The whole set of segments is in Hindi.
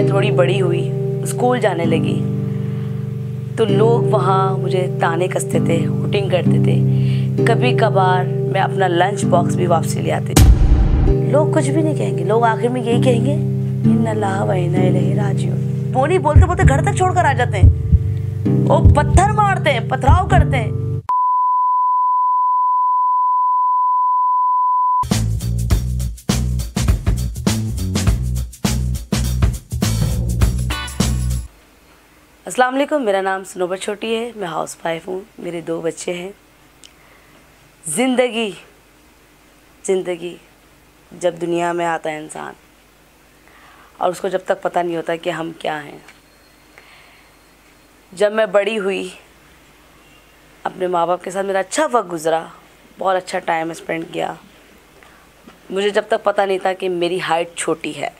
थोड़ी बड़ी हुई, स्कूल जाने लगी तो लोग वहाँ मुझे ताने कसते थे, हुटिंग करते थे। कभी कभार मैं अपना लंच बॉक्स भी वापसी ले आती। लोग कुछ भी नहीं कहेंगे, लोग आखिर में यही कहेंगे इन्ना लाह व इन्ना इलैहि राजिऊन। बोली बोलते बोलते घर तक छोड़कर आ जाते हैं, वो पत्थर मारते हैं, पथराव करते हैं। अस्सलाम वालेकुम, मेरा नाम सनोबर छोटी है, मैं हाउस वाइफ हूँ, मेरे 2 बच्चे हैं। ज़िंदगी जब दुनिया में आता है इंसान और उसको जब तक पता नहीं होता कि हम क्या हैं। जब मैं बड़ी हुई अपने माँ बाप के साथ मेरा अच्छा वक्त गुज़रा, बहुत अच्छा टाइम स्पेंड किया। मुझे जब तक पता नहीं था कि मेरी हाइट छोटी है।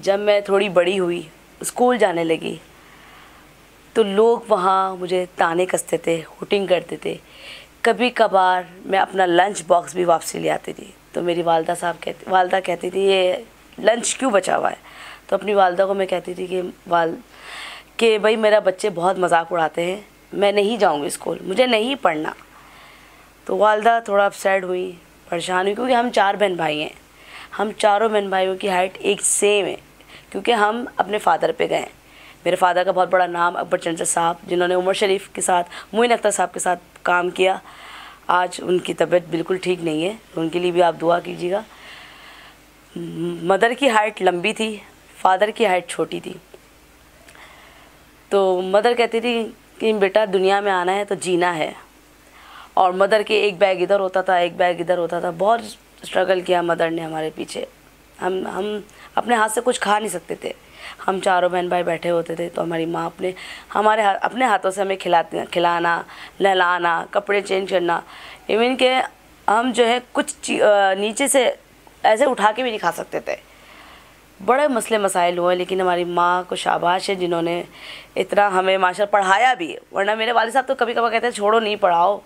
जब मैं थोड़ी बड़ी हुई, स्कूल जाने लगी तो लोग वहाँ मुझे ताने कसते थे, हुटिंग करते थे। कभी कभार मैं अपना लंच बॉक्स भी वापसी ले आती थी तो मेरी वालदा कहती थी ये लंच क्यों बचा हुआ है। तो अपनी वालदा को मैं कहती थी कि भाई मेरा बच्चे बहुत मजाक उड़ाते हैं, मैं नहीं जाऊँगी स्कूल, मुझे नहीं पढ़ना। तो वालदा थोड़ा अपसेट हुई, परेशान हुई, क्योंकि हम 4 बहन भाई हैं। हम चारों बहन भाइयों की हाइट एक सेम है क्योंकि हम अपने फादर पर गए हैं। मेरे फादर का बहुत बड़ा नाम अकबर चंचल साहब, जिन्होंने उमर शरीफ के साथ, मोइन अख्तर साहब के साथ काम किया। आज उनकी तबीयत बिल्कुल ठीक नहीं है, उनके लिए भी आप दुआ कीजिएगा। मदर की हाइट लंबी थी, फादर की हाइट छोटी थी। तो मदर कहती थी कि बेटा दुनिया में आना है तो जीना है। और मदर के एक बैग इधर होता था, एक बैग इधर होता था। बहुत स्ट्रगल किया मदर ने हमारे पीछे। हम अपने हाथ से कुछ खा नहीं सकते थे। हम चारों बहन भाई बैठे होते थे तो हमारी माँ अपने हाथों से हमें खिलाना, नहलाना, कपड़े चेंज करना। इवन के हम जो है कुछ नीचे से ऐसे उठा के भी नहीं खा सकते थे। बड़े मसले मसाइल हुए, लेकिन हमारी माँ को शाबाश है जिन्होंने इतना हमें माशा पढ़ाया भी। वरना मेरे वाले साहब तो कभी कभार कहते हैं छोड़ो नहीं पढ़ाओ,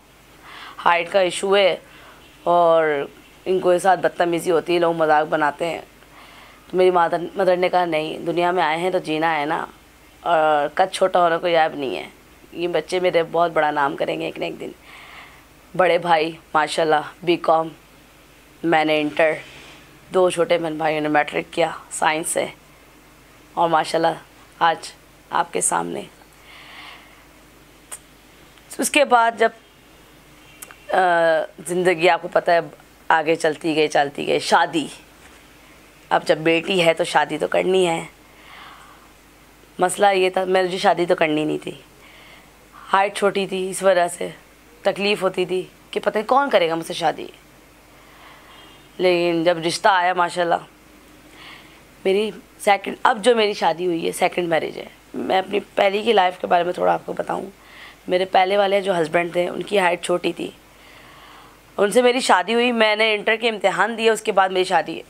हाइट का इशू है और इनके साथ बदतमीज़ी होती है, लोग मजाक बनाते हैं। तो मेरी मदर ने कहा नहीं, दुनिया में आए हैं तो जीना है ना, और कद छोटा होने को याद नहीं है। ये बच्चे मेरे बहुत बड़ा नाम करेंगे एक न एक दिन। बड़े भाई माशाल्लाह बीकॉम, मैंने इंटर, 2 छोटे बहन भाइयों ने मैट्रिक किया साइंस से, और माशाल्लाह आज आपके सामने। उसके बाद जब ज़िंदगी आपको पता है आगे चलती गई, शादी। अब जब बेटी है तो शादी तो करनी है। मसला ये था मुझे शादी तो करनी नहीं थी, हाइट छोटी थी, इस वजह से तकलीफ़ होती थी कि पता नहीं कौन करेगा मुझसे शादी। लेकिन जब रिश्ता आया माशाल्लाह, अब जो मेरी शादी हुई है सेकंड मैरिज है। मैं अपनी पहली की लाइफ के बारे में थोड़ा आपको बताऊं। मेरे पहले वाले जो हस्बैंड थे उनकी हाइट छोटी थी, उनसे मेरी शादी हुई। मैंने इंटर के इम्तिहान दिए, उसके बाद मेरी शादी है।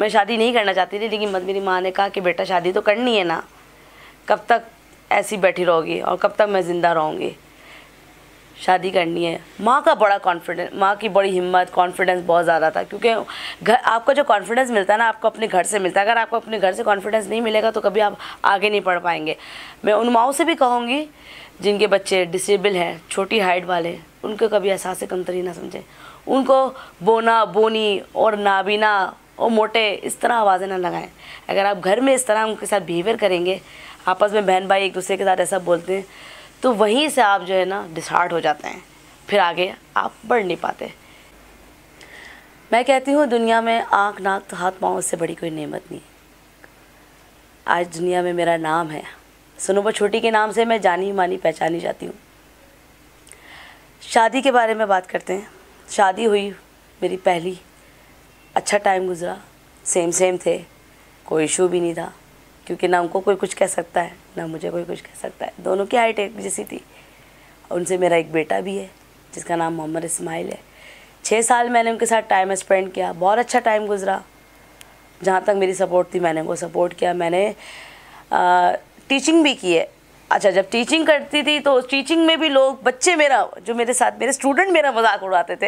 मैं शादी नहीं करना चाहती थी, लेकिन मेरी माँ ने कहा कि बेटा शादी तो करनी है ना, कब तक ऐसी बैठी रहोगी और कब तक मैं ज़िंदा रहूँगी, शादी करनी है। माँ की बड़ी हिम्मत, कॉन्फिडेंस बहुत ज़्यादा था। क्योंकि घर आपका जो कॉन्फिडेंस मिलता है ना, आपको अपने घर से मिलता है। अगर आपको अपने घर से कॉन्फिडेंस नहीं मिलेगा तो कभी आप आगे नहीं बढ़ पाएंगे। मैं उन माओं से भी कहूँगी जिनके बच्चे डिसेबल हैं, छोटी हाइट वाले, उनको कभी एहसास कमतरी ना समझें। उनको बोना बोनी और नाबीना और मोटे इस तरह आवाज़ें ना लगाएं। अगर आप घर में इस तरह उनके साथ बिहेवियर करेंगे, आपस में बहन भाई एक दूसरे के साथ ऐसा बोलते हैं, तो वहीं से आप जो है ना डिसहार्ट हो जाते हैं, फिर आगे आप बढ़ नहीं पाते। मैं कहती हूँ दुनिया में आँख नाक हाथ पाँव से बड़ी कोई नेमत नहीं। आज दुनिया में मेरा नाम है, सनोबर छोटी के नाम से मैं जानी मानी पहचानी जाती हूँ। शादी के बारे में बात करते हैं। शादी हुई मेरी पहली, अच्छा टाइम गुजरा, सेम थे, कोई इशू भी नहीं था क्योंकि ना उनको कोई कुछ कह सकता है ना मुझे कोई कुछ कह सकता है। दोनों की हाइट एक जैसी थी। उनसे मेरा एक बेटा भी है जिसका नाम मोहम्मद इस्माइल है। 6 साल मैंने उनके साथ टाइम स्पेंड किया, बहुत अच्छा टाइम गुजरा। जहाँ तक मेरी सपोर्ट थी मैंने उनको सपोर्ट किया। मैंने टीचिंग भी की है। अच्छा, जब टीचिंग करती थी तो टीचिंग में भी लोग, बच्चे मेरा जो मेरे साथ, मेरे स्टूडेंट मेरा मजाक उड़ाते थे।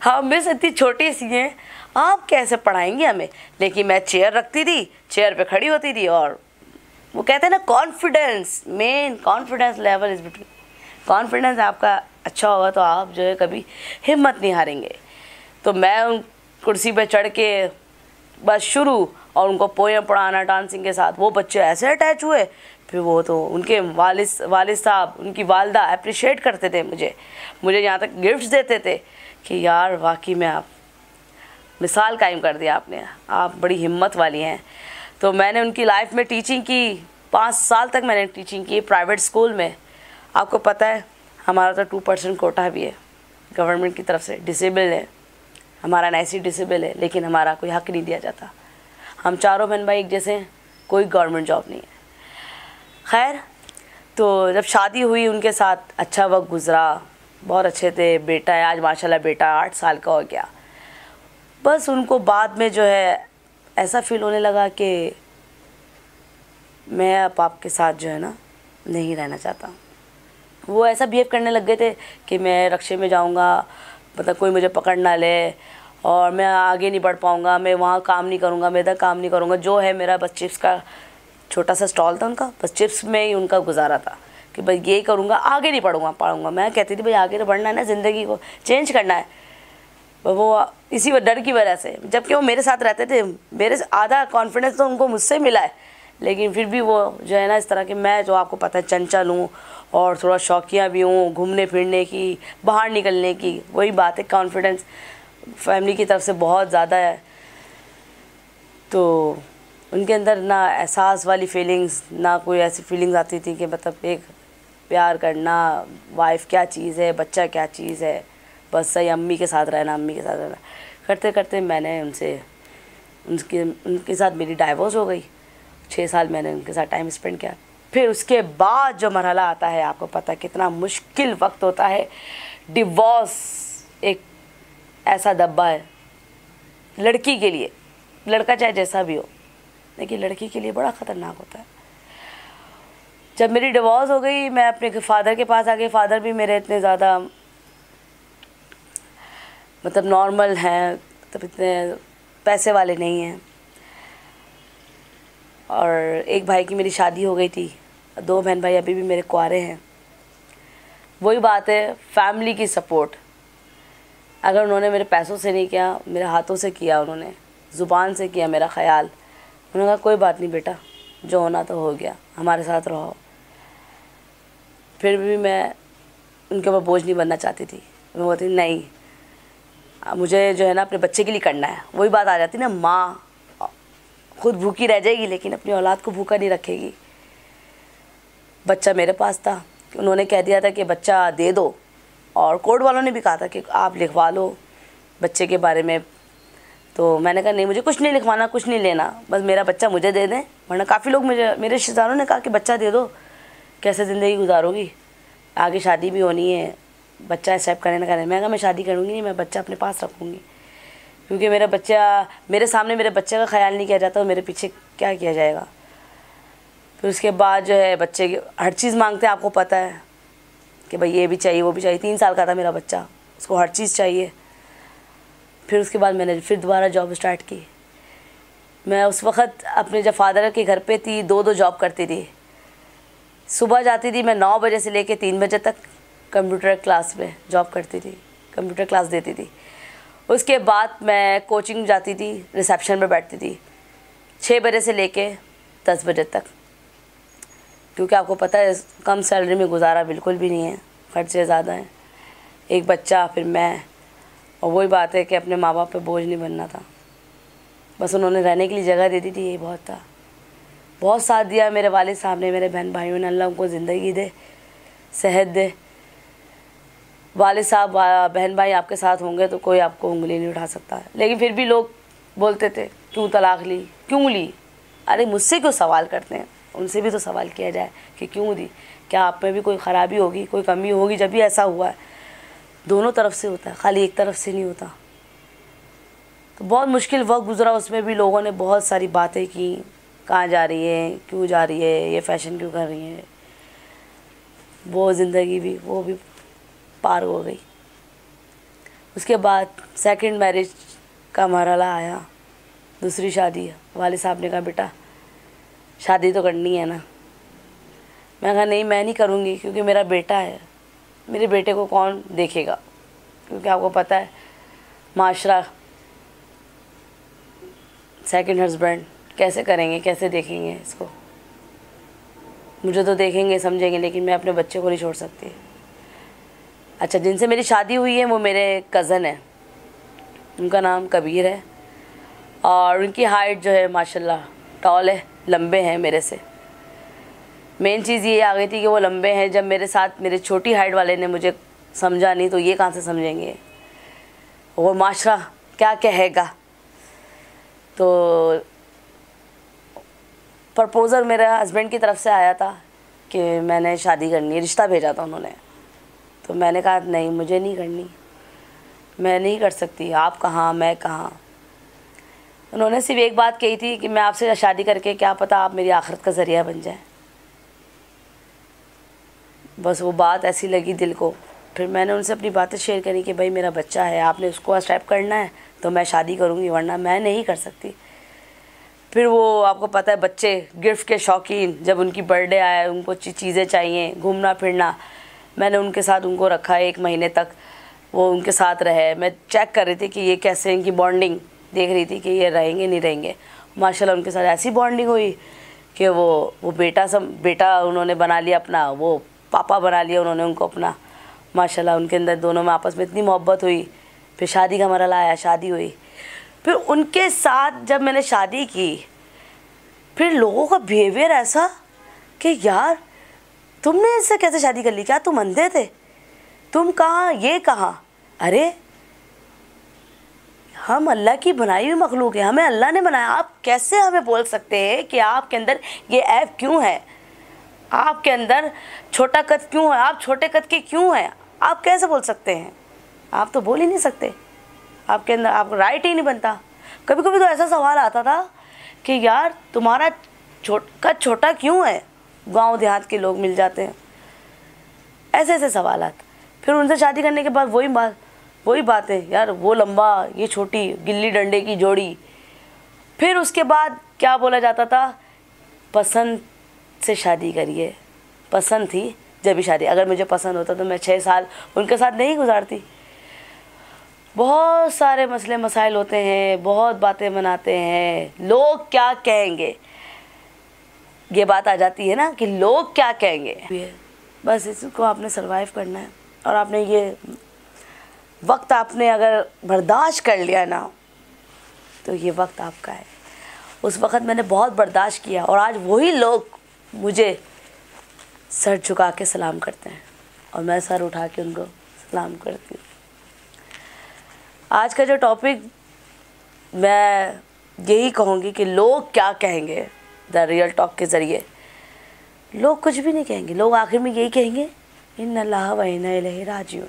हाँ मिस इतनी छोटी सी हैं, आप कैसे पढ़ाएंगी हमें। लेकिन मैं चेयर रखती थी, चेयर पे खड़ी होती थी और वो कहते हैं ना confidence, main confidence level is between. Confidence आपका अच्छा होगा तो आप जो है कभी हिम्मत नहीं हारेंगे। तो मैं उन कुर्सी पे चढ़ के बस शुरू, और उनको पोएम पढ़ाना डांसिंग के साथ। वो बच्चे ऐसे अटैच हुए, फिर वो तो उनके वालिद साहब, उनकी वालदा अप्रिशिएट करते थे मुझे, यहाँ तक गिफ्ट्स देते थे कि यार वाकई में आप मिसाल कायम कर दिया आपने, आप बड़ी हिम्मत वाली हैं। तो मैंने उनकी लाइफ में टीचिंग की, 5 साल तक मैंने टीचिंग की प्राइवेट स्कूल में। आपको पता है हमारा तो 2% कोटा भी है गवर्नमेंट की तरफ से, डिसेबल है हमारा, NIC डिसेबल है, लेकिन हमारा कोई हक नहीं दिया जाता। हम चारों बहन भाई एक जैसे हैं, कोई गवर्नमेंट जॉब नहीं है। खैर, तो जब शादी हुई उनके साथ अच्छा वक्त गुजरा, बहुत अच्छे थे। बेटा है आज माशाल्लाह, बेटा 8 साल का हो गया। बस उनको बाद में जो है ऐसा फील होने लगा कि मैं अब आपके साथ जो है ना नहीं रहना चाहता। वो ऐसा बिहेव करने लग गए थे कि मैं रक्षे में जाऊंगा, मतलब कोई मुझे पकड़ ना ले, और मैं आगे नहीं बढ़ पाऊंगा, मैं वहाँ काम नहीं करूंगा, मैं इधर काम नहीं करूंगा। जो है मेरा बस चिप्स का छोटा सा स्टॉल था उनका, बस चिप्स में ही उनका गुजारा था कि बस यही करूँगा, आगे नहीं पढ़ूँगा। मैं कहती थी भाई आगे तो बढ़ना है ना, ज़िंदगी को चेंज करना है। वो इसी डर की वजह से, जबकि वो मेरे साथ रहते थे, मेरे आधा कॉन्फिडेंस तो उनको मुझसे मिला है, लेकिन फिर भी वो जो है ना इस तरह के, मैं जो आपको पता है चंचल हूँ और थोड़ा शौकिया भी हूँ, घूमने फिरने की, बाहर निकलने की। वही बात है, कॉन्फिडेंस फैमिली की तरफ से बहुत ज़्यादा है, तो उनके अंदर ना एहसास वाली फीलिंग्स, ना कोई ऐसी फीलिंग्स आती थी कि मतलब एक प्यार करना, वाइफ क्या चीज़ है, बच्चा क्या चीज़ है, बस सही अम्मी के साथ रहना, अम्मी के साथ रहना। करते करते मैंने उनसे उनके साथ मेरी डाइवोर्स हो गई। 6 साल मैंने उनके साथ टाइम स्पेंड किया। फिर उसके बाद जो मरहला आता है, आपको पता है कितना मुश्किल वक्त होता है। डिवोर्स एक ऐसा दब्बा है लड़की के लिए, लड़का चाहे जैसा भी हो, लेकिन लड़की के लिए बड़ा ख़तरनाक होता है। जब मेरी डिवोर्स हो गई, मैं अपने फादर के पास आ गई। फादर भी मेरे इतने ज़्यादा मतलब नॉर्मल हैं, मतलब इतने पैसे वाले नहीं हैं। और एक भाई की मेरी शादी हो गई थी, 2 बहन भाई अभी भी मेरे कुआरे हैं। वही बात है, फैमिली की सपोर्ट, अगर उन्होंने मेरे पैसों से नहीं किया, मेरे हाथों से किया, उन्होंने ज़ुबान से किया मेरा ख्याल। उन्होंने कहा कोई बात नहीं बेटा, जो होना तो हो गया, हमारे साथ रहो। फिर भी मैं उनके ऊपर बोझ नहीं बनना चाहती थी। मैं बोलती नहीं, मुझे जो है ना अपने बच्चे के लिए करना है। वही बात आ जाती ना, माँ खुद भूखी रह जाएगी लेकिन अपनी औलाद को भूखा नहीं रखेगी। बच्चा मेरे पास था, उन्होंने कह दिया था कि बच्चा दे दो, और कोर्ट वालों ने भी कहा था कि आप लिखवा लो बच्चे के बारे में। तो मैंने कहा नहीं, मुझे कुछ नहीं लिखवाना, कुछ नहीं लेना, बस मेरा बच्चा मुझे दे दें। वरना काफ़ी लोग मुझे, मेरे रिश्तेदारों ने कहा कि बच्चा दे दो, कैसे ज़िंदगी गुजारोगी, आगे शादी भी होनी है, बच्चा एक्सेप्ट करें ना करें। मैं कहा मैं शादी करूँगी नहीं, मैं बच्चा अपने पास रखूँगी, क्योंकि मेरा बच्चा, मेरे सामने मेरे बच्चे का ख्याल नहीं किया जाता, और मेरे पीछे क्या किया जाएगा। फिर उसके बाद जो है बच्चे की हर चीज़ मांगते हैं, आपको पता है कि भाई ये भी चाहिए, वो भी चाहिए। 3 साल का था मेरा बच्चा, उसको हर चीज़ चाहिए। फिर उसके बाद मैंने फिर दोबारा जॉब स्टार्ट की। मैं उस वक्त अपने जब फादर के घर पर थी, 2-2 जॉब करती थी। सुबह जाती थी मैं 9 बजे से लेकर 3 बजे तक कंप्यूटर क्लास में जॉब करती थी, कंप्यूटर क्लास देती थी। उसके बाद मैं कोचिंग जाती थी, रिसेप्शन में बैठती थी 6 बजे से लेके 10 बजे तक, क्योंकि आपको पता है कम सैलरी में गुजारा बिल्कुल भी नहीं है, खर्चे ज़्यादा हैं। एक बच्चा, फिर मैं, और वही बात है कि अपने माँ बाप पे बोझ नहीं बनना था, बस उन्होंने रहने के लिए जगह दे दी थी, यही बहुत था। बहुत साथ दिया मेरे वालिद साहब ने, मेरे बहन भाइयों ने, अल्लाह उनको ज़िंदगी दे, सेहत दे। वालिद साहब, बहन भाई आपके साथ होंगे तो कोई आपको उंगली नहीं उठा सकता है। लेकिन फिर भी लोग बोलते थे क्यों तलाक ली, क्यों ली, अरे मुझसे क्यों सवाल करते हैं, उनसे भी तो सवाल किया जाए कि क्यों दी, क्या आप में भी कोई ख़राबी होगी, कोई कमी होगी। जब भी ऐसा हुआ है दोनों तरफ से होता है, खाली एक तरफ से नहीं होता। तो बहुत मुश्किल वक्त गुजरा, उसमें भी लोगों ने बहुत सारी बातें की, कहाँ जा रही है, क्यों जा रही है, ये फैशन क्यों कर रही है। वो ज़िंदगी भी वो भी पार हो गई। उसके बाद सेकंड मैरिज का मरहला आया, दूसरी शादी। वालिद साहब ने कहा बेटा शादी तो करनी है ना। मैं कहा नहीं, मैं नहीं करूँगी क्योंकि मेरा बेटा है, मेरे बेटे को कौन देखेगा, क्योंकि आपको पता है माशरा सेकंड हस्बैंड कैसे करेंगे, कैसे देखेंगे इसको। मुझे तो देखेंगे समझेंगे लेकिन मैं अपने बच्चे को नहीं छोड़ सकती। अच्छा, जिनसे मेरी शादी हुई है वो मेरे कज़न है, उनका नाम कबीर है और उनकी हाइट जो है माशाल्लाह टॉल है, लंबे हैं मेरे से। मेन चीज़ ये आ गई थी कि वो लंबे हैं, जब मेरे साथ मेरे छोटी हाइट वाले ने मुझे समझा नहीं तो ये कहाँ से समझेंगे, वो माशरा क्या कहेगा। तो प्रपोज़ल मेरे हस्बैंड की तरफ से आया था कि मैंने शादी करनी है, रिश्ता भेजा था उन्होंने। तो मैंने कहा नहीं, मुझे नहीं करनी, मैं नहीं कर सकती, आप कहाँ मैं कहाँ। उन्होंने सिर्फ एक बात कही थी कि मैं आपसे शादी करके क्या पता आप मेरी आखिरत का ज़रिया बन जाए। बस वो बात ऐसी लगी दिल को। फिर मैंने उनसे अपनी बातें शेयर करी कि भाई मेरा बच्चा है, आपने उसको एक्सेप्ट करना है तो मैं शादी करूँगी, वरना मैं नहीं कर सकती। फिर वो आपको पता है बच्चे गिफ्ट के शौकीन, जब उनकी बर्थडे आए उनको चीज़ें चाहिए, घूमना फिरना। मैंने उनके साथ उनको रखा एक महीने तक, वो उनके साथ रहे। मैं चेक कर रही थी कि ये कैसे इनकी बॉन्डिंग देख रही थी कि ये रहेंगे नहीं रहेंगे। माशाल्लाह उनके साथ ऐसी बॉन्डिंग हुई कि वो बेटा उन्होंने बना लिया अपना, वो पापा बना लिया उन्होंने उनको अपना। माशाल्लाह उनके अंदर दोनों में आपस में इतनी मोहब्बत हुई। फिर शादी का मरहला आया, शादी हुई। फिर उनके साथ जब मैंने शादी की, फिर लोगों का बिहेवियर ऐसा कि यार तुमने इससे कैसे शादी कर ली, क्या तुम अंधे थे, तुम कहाँ ये कहाँ। अरे हम अल्लाह की बनाई हुई मखलूक है, हमें अल्लाह ने बनाया, आप कैसे हमें बोल सकते हैं कि आपके अंदर ये ऐप क्यों है, आपके अंदर छोटा कद क्यों है, आप छोटे कद के क्यों हैं, आप कैसे बोल सकते हैं। आप तो बोल ही नहीं सकते, आपके अंदर आपको राइट ही नहीं बनता। कभी कभी तो ऐसा सवाल आता था कि यार तुम्हारा कद छोटा क्यों है, गांव देहात के लोग मिल जाते हैं, ऐसे ऐसे सवाल। फिर उनसे शादी करने के बाद वही बातें यार, वो लंबा ये छोटी, गिल्ली डंडे की जोड़ी। फिर उसके बाद क्या बोला जाता था, पसंद से शादी करिए। पसंद थी जब भी शादी, अगर मुझे पसंद होता तो मैं 6 साल उनके साथ नहीं गुजारती। बहुत सारे मसले मसाइल होते हैं, बहुत बातें बनाते हैं, लोग क्या कहेंगे, ये बात आ जाती है ना कि लोग क्या कहेंगे। बस इसको आपने सर्वाइव करना है और आपने ये वक्त आपने अगर बर्दाश्त कर लिया ना तो ये वक्त आपका है। उस वक्त मैंने बहुत बर्दाश्त किया और आज वही लोग मुझे सर झुका के सलाम करते हैं और मैं सर उठा के उनको सलाम करती हूँ। आज का जो टॉपिक, मैं यही कहूँगी कि लोग क्या कहेंगे। द रियल टॉक के ज़रिए लोग कुछ भी नहीं कहेंगे, लोग आखिर में यही कहेंगे इन्ना लाह व इन्ना इलैहि राजिऊन।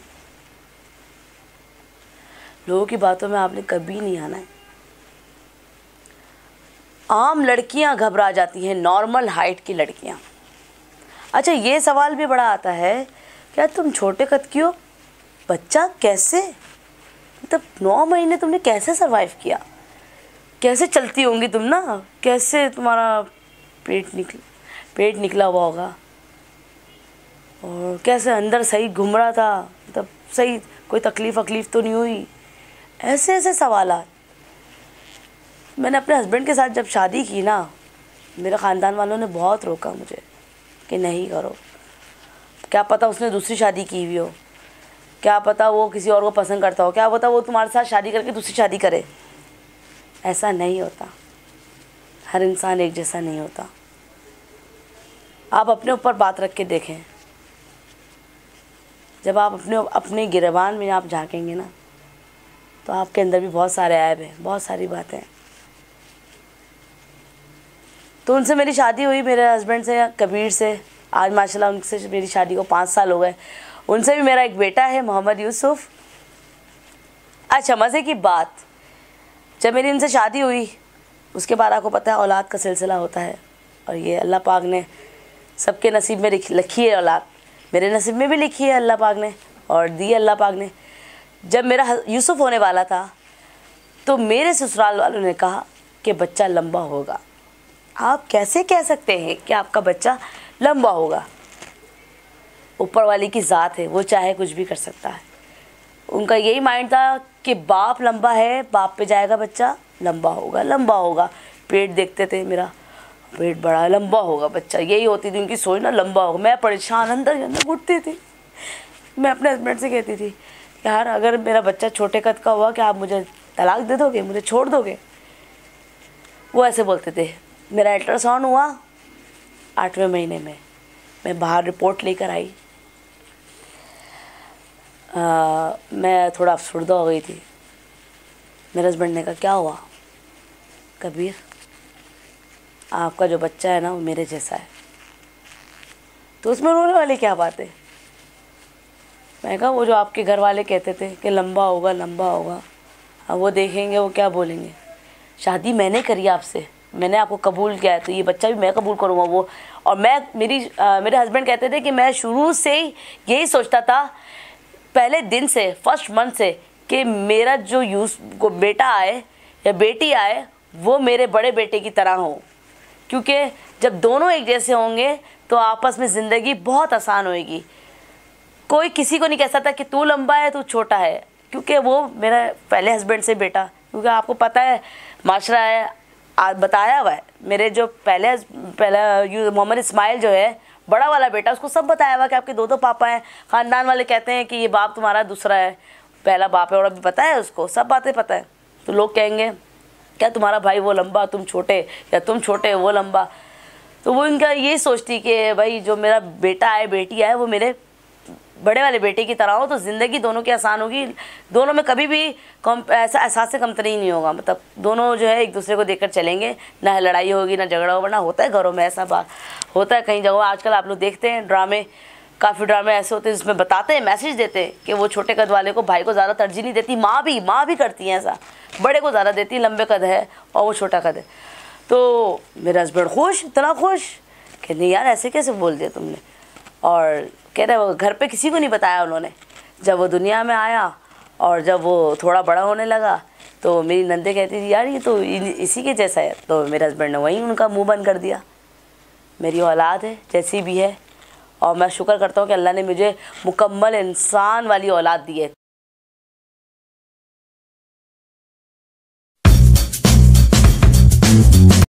लोगों की बातों में आपने कभी नहीं आना है। आम लड़कियां घबरा जाती हैं, नॉर्मल हाइट की लड़कियां। अच्छा, ये सवाल भी बड़ा आता है, क्या तुम छोटे कद की हो, बच्चा कैसे, मतलब 9 महीने तुमने कैसे सर्वाइव किया, कैसे चलती होंगी तुम ना, कैसे तुम्हारा पेट निकला हुआ होगा और कैसे अंदर सही घूम रहा था, मतलब सही कोई तकलीफ तो नहीं हुई। ऐसे ऐसे सवाल। मैंने अपने हस्बैंड के साथ जब शादी की ना, मेरे ख़ानदान वालों ने बहुत रोका मुझे कि नहीं करो, क्या पता उसने दूसरी शादी की हुई हो, क्या पता वो किसी और को पसंद करता हो, क्या पता वो तुम्हारे साथ शादी करके दूसरी शादी करे। ऐसा नहीं होता, हर इंसान एक जैसा नहीं होता। आप अपने ऊपर बात रख के देखें, जब आप अपने गिरबान में आप झाँकेंगे ना तो आपके अंदर भी बहुत सारे ऐब हैं, बहुत सारी बातें हैं। तो उनसे मेरी शादी हुई, मेरे हस्बैंड से, कबीर से। आज माशाल्लाह उनसे मेरी शादी को 5 साल हो गए। उनसे भी मेरा एक बेटा है, मोहम्मद यूसुफ। अच्छा, मज़े की बात, जब मेरी इनसे शादी हुई उसके बाद आपको पता है औलाद का सिलसिला होता है और ये अल्लाह पाक ने सबके नसीब में लिखी है औलाद, मेरे नसीब में भी लिखी है अल्लाह पाक ने और दी अल्लाह पाक ने। जब मेरा यूसुफ होने वाला था तो मेरे ससुराल वालों ने कहा कि बच्चा लंबा होगा, आप कैसे कह सकते हैं कि आपका बच्चा लंबा होगा? ऊपर वाले की ज़ात है, वो चाहे कुछ भी कर सकता है। उनका यही माइंड था कि बाप लंबा है, बाप पे जाएगा बच्चा, लंबा होगा, लंबा होगा। पेट देखते थे, मेरा पेट बड़ा है, लंबा होगा बच्चा, यही होती थी उनकी सोच ना, लंबा होगा। मैं परेशान अंदर अंदर घुटती थी। मैं अपने हस्बैंड से कहती थी, यार अगर मेरा बच्चा छोटे कद का हुआ कि आप मुझे तलाक दे दोगे, मुझे छोड़ दोगे? वो ऐसे बोलते थे। मेरा अल्ट्रासाउंड हुआ 8वें महीने में, मैं बाहर रिपोर्ट लेकर आई। मैं थोड़ा अफसरदा हो गई थी। मेरे हस्बैंड ने कहा, क्या हुआ? कबीर, आपका जो बच्चा है ना, वो मेरे जैसा है। तो उसमें रोने वाली क्या बात है? मैं कहा, वो जो आपके घर वाले कहते थे कि लंबा होगा, लंबा होगा, अब वो देखेंगे वो क्या बोलेंगे। शादी मैंने करी आपसे, मैंने आपको कबूल किया है, तो ये बच्चा भी मैं कबूल करूँगा। वो और मेरे हस्बैंड कहते थे कि मैं शुरू से ही यही सोचता था, पहले दिन से, फर्स्ट मंथ से, कि मेरा जो बेटा आए या बेटी आए, वो मेरे बड़े बेटे की तरह हो, क्योंकि जब दोनों एक जैसे होंगे तो आपस में ज़िंदगी बहुत आसान होएगी। कोई किसी को नहीं कहता था कि तू लंबा है, तू छोटा है, क्योंकि वो मेरा पहले हस्बैंड से बेटा, क्योंकि आपको पता है माशरा है, बताया हुआ है। मेरे जो पहला मोहम्मद इस्माइल जो है, बड़ा वाला बेटा, उसको सब बताया हुआ कि आपके 2 पापा हैं। ख़ानदान वाले कहते हैं कि ये बाप तुम्हारा दूसरा है, पहला बाप है, और अभी पता है उसको, सब बातें पता है। तो लोग कहेंगे क्या तुम्हारा भाई वो लंबा, तुम छोटे, या तुम छोटे वो लंबा। तो वो इनका ये सोचती कि भाई जो मेरा बेटा है, बेटी है, वो मेरे बड़े वाले बेटे की तरह हो, तो ज़िंदगी दोनों की आसान होगी, दोनों में कभी भी ऐसा एहसास से कमतरी नहीं होगा। मतलब दोनों जो है एक दूसरे को देखकर चलेंगे, ना लड़ाई होगी, ना झगड़ा होगा, वरना होता है घरों में, ऐसा बात होता है कई जगहों। आजकल आप लोग देखते हैं ड्रामे, काफ़ी ड्रामे ऐसे होते हैं जिसमें बताते हैं, मैसेज देते हैं कि वो छोटे कद वाले को, भाई को ज़्यादा तरजीह नहीं देती, माँ भी करती हैं ऐसा, बड़े को ज़्यादा देती, लंबे कद है और वो छोटा कद है। तो मेरा हस्बैंड खुश, इतना खुश कि नहीं यार ऐसे कैसे बोल दिया तुमने। और कह रहे वो घर पे किसी को नहीं बताया उन्होंने। जब वो दुनिया में आया और जब वो थोड़ा बड़ा होने लगा, तो मेरी नंदे कहती थी यार ये तो इसी के जैसा है। तो मेरे हस्बैंड ने वहीं उनका मुंह बंद कर दिया। मेरी औलाद है जैसी भी है, और मैं शुक्र करता हूँ कि अल्लाह ने मुझे मुकम्मल इंसान वाली औलाद दी है।